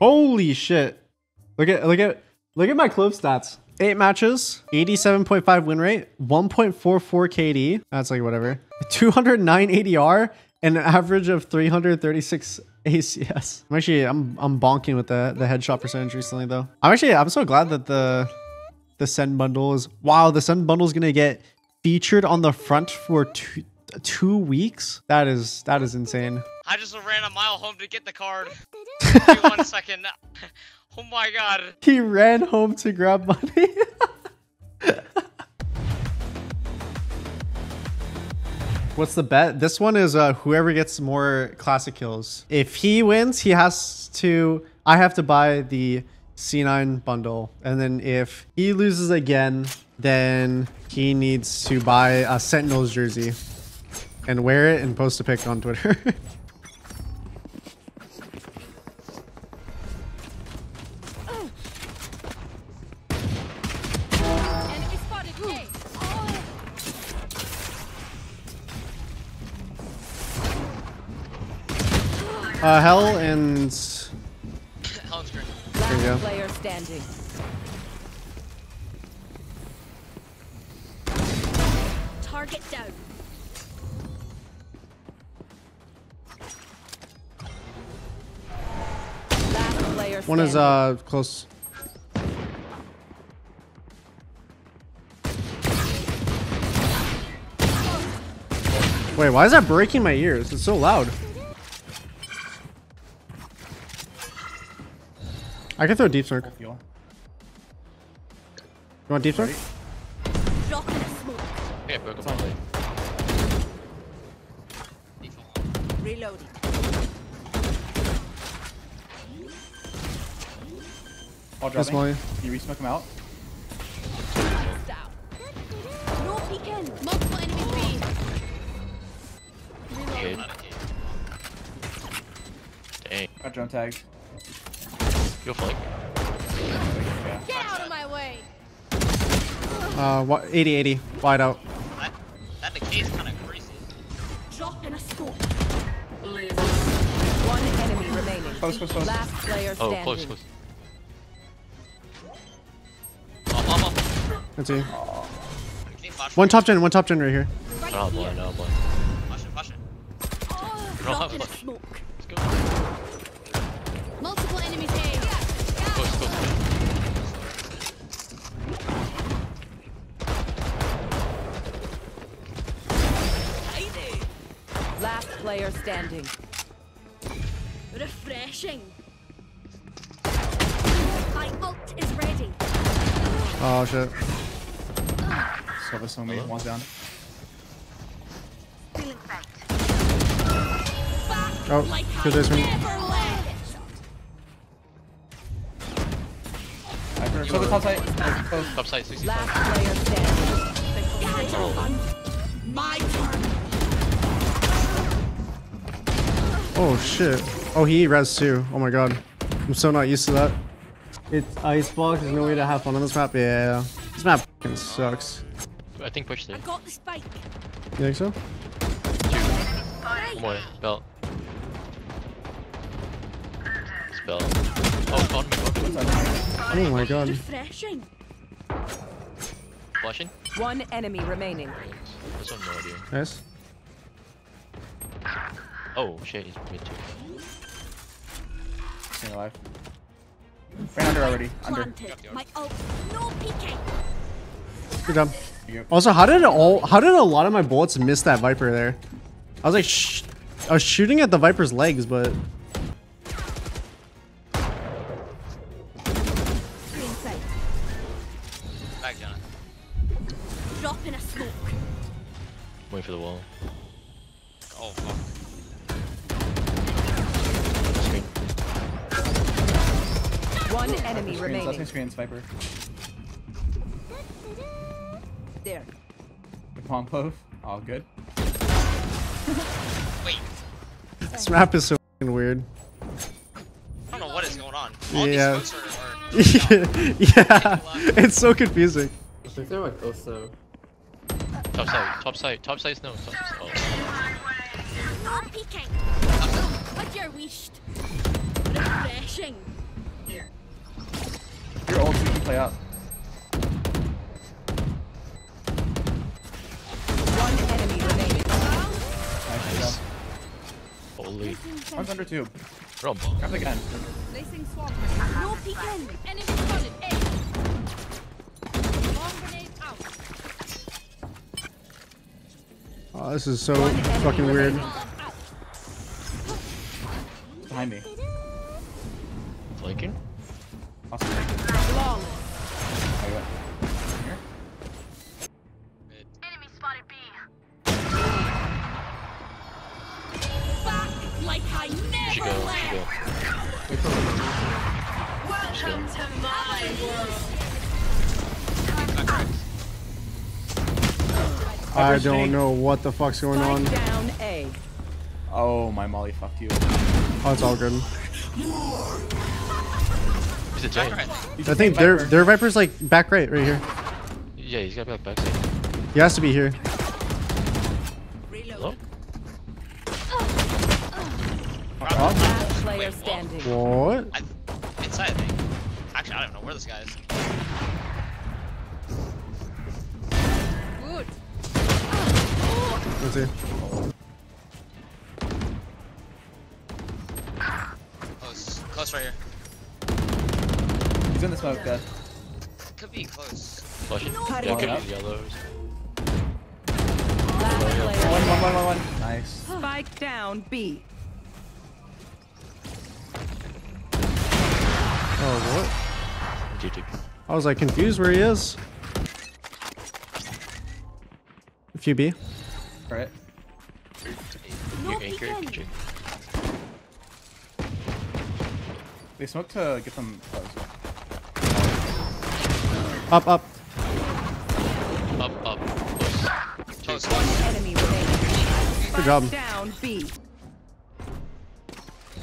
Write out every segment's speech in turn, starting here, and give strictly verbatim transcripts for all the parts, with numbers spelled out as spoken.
Holy shit. Look at look at look at my Clove stats. Eight matches, eighty-seven point five win rate, one point four four K D. That's like whatever. two hundred nine A D R and an average of three hundred thirty-six A C S. I'm actually I'm I'm bonking with the the headshot percentage recently though. I'm actually I'm so glad that the the Sen bundle is wow, the Sen bundle is gonna get featured on the front for two two weeks. That is that is insane. I just ran a mile home to get the card. Give me one second. Oh my god. He ran home to grab money. What's the bet? This one is uh, whoever gets more classic kills. If he wins, he has to... I have to buy the C nine bundle. And then if he loses again, then he needs to buy a Sentinels jersey and wear it and post a pic on Twitter. Uh, hell and... Hell and there you go. Player standing. Target down. Last player standing. One is, uh, close. Wait, why is that breaking my ears? It's so loud. I can throw deep smoke. You want deep smoke? Yeah, broke up. Reloading. All dropping. You re-smoke him out. No beacon. Multiple enemy B. Reloading. Dang. Got drone tags. You'll flank. Get out of my way. Uh, what? eighty eighty. Wide out. That, that decays kind of crazy. Drop in a score. One enemy remaining. Close, close, close. Last player standing. Oh, close, close. Off, off, off. Let's see. Oh. One top gen, one top gen right here. Right oh boy, no boy. Flash it, flash it. Oh, drop in a smoke. Last player standing. Refreshing. My ult is ready. Oh shit. So this one made one down. Feeling back. Back oh, like I never left. Viper, so the top side. Top side sixty-five. Last player standing. Gotcha. Oh. My turn. Oh shit. Oh, he res too. Oh my god. I'm so not used to that. It's Icebox. There's no way to have fun on this map. Yeah. This map fucking sucks. I think push there. I got the spike. You think so? Two. One. Belt. It's belt. Oh, god. Oh my god. Refreshing. Flashing? One enemy remaining. This one, no idea. Nice. Oh shit, he's mid too. He's alive. Right under already. Under. My ult. No peeking. Good job. Also, how did it all? How did a lot of my bullets miss that Viper there? I was like, shh. I was shooting at the Viper's legs, but. Back down. Drop in a smoke. Wait for the wall. Oh fuck. One enemy screens, remaining. Last screen, Viper. There. The palm pove. All good. Wait. This map is so weird. I don't know what is going on. All yeah. These folks are, are, are yeah. Yeah. It's so confusing. I think they're like also. Top side. Top side. Top side. No. Top side. Oh. Not peeking. But you're wished. Refreshing. play up. One enemy remaining. Nice. Holy. One's under tube. Grab the gun. Placing swamp. No peeking. Enemy spotted. A. Long grenade out. Oh, this is so fucking weird. Behind me. Flanking? Awesome. Long. Here. Enemy spotted B. Back like I never left. Welcome to my world. I don't know what the fuck's going on. Down A. Oh, my molly fucked you. Oh, it's all good. He's a giant. I think their their Viper's like back right, right here. Yeah, he's gotta be like back side. He has to be here. Hello? Oh. Wait, what? I, inside me. Actually, I don't even know where this guy is. Good. Let's see. Close right here. He's in the smoke, guys. Could be close. Flush it. Yeah, could be yellows. One, one, one, one, one. Nice. Spike down, B. Oh, what? G G. I was like confused where he is. A few B. Alright. You anchor, K J. They smoke to get them close. Up, up. Up, up. Close. One enemy remaining. Good job. Down, B.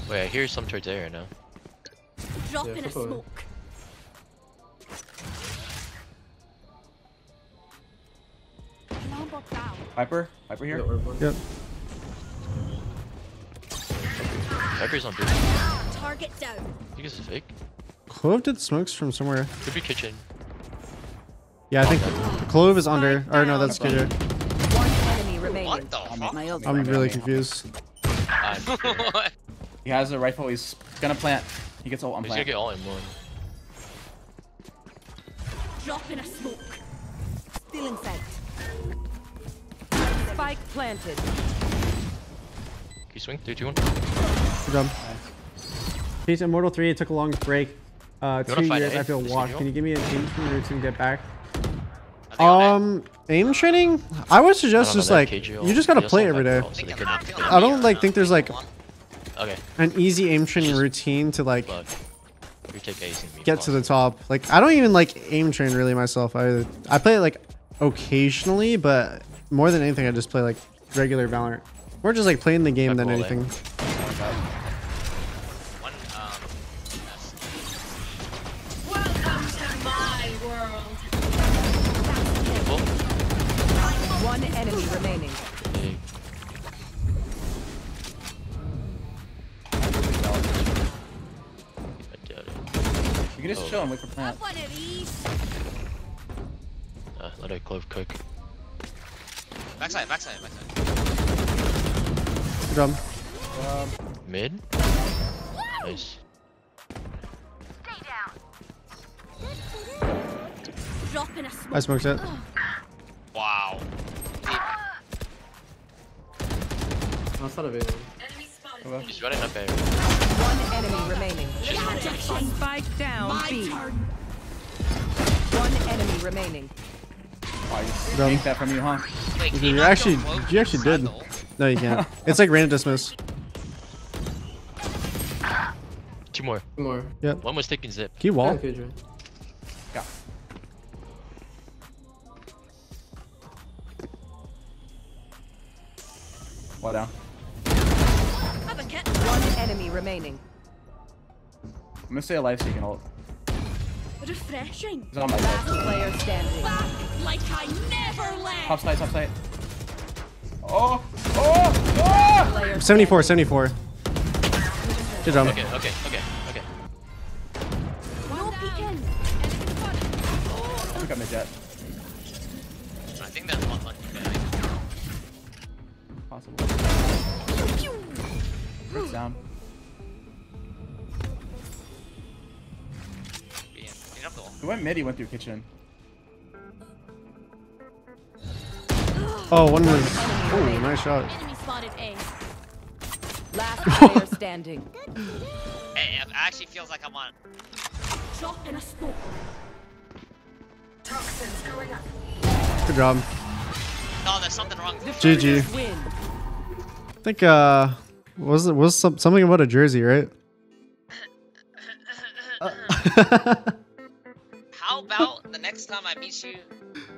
Wait, I hear some turrets there now. Drop yeah, in a smoke. Viper? Viper here? Yep. yep. Viper's on B. Target down. I think this is fake. Clove did smokes from somewhere. Could be kitchen. Yeah, I think Clove is under. Or no, that's K J. One enemy remaining. What the fuck? I'm really confused. He has a rifle. He's gonna plant. He gets all on plant. He's gonna get all in one. Drop in a smoke. Still in sight. Spike planted. Can you swing? three, two, one. Good job. Peace Immortal three, it took a long break. Uh, two years, I feel walked. Can you give me an aim training to get back? Um, aim training? I would suggest just like, you just gotta play every day. I don't like think there's like an easy aim training routine to like get to the top. Like, I don't even like aim train really myself. I, I play it like occasionally, but more than anything, I just play like regular Valorant. More just like playing the game than anything. One enemy remaining. I got it. You can just oh. chill and wait for plant. Uh, let a Clove cook. Backside, backside, backside. Drum. Um, Mid. Woo! Nice. Stay down. Drop in a smoke. I smoked it. Wow. Outside of it. He's running up there. One enemy remaining. Spike down, B. One enemy remaining. Oh, you take that from you, huh? Wait, you, you actually, you actually did. No, you can't. It's like random dismiss. Two more. Two more. Yep. One was taking zip. Key wall. Yeah. Wall down. One enemy remaining. I'm gonna stay alive so you can ult. Refreshing. He's on my back. Player standing. Back like I never left. Top side, top side. Oh, oh, oh! seventy-four, seventy-four. Good job. Okay, okay, okay, okay. No peeking. think I'm a jet. I think that's one lucky guy. Possible. Rips down. He went mid, he went through kitchen. Oh, one was. Oh, nice shot. Enemy spotted A. Last player standing. Hey, it actually feels like I'm on. Shot in a smoke. Toxins going up. Good job. No, there's something wrong. G G. I think uh, was it was some, something about a jersey, right? uh. How about the next time I meet you,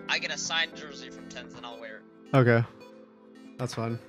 I get a signed jersey from TenZ and I'll wear it. Okay, that's fine.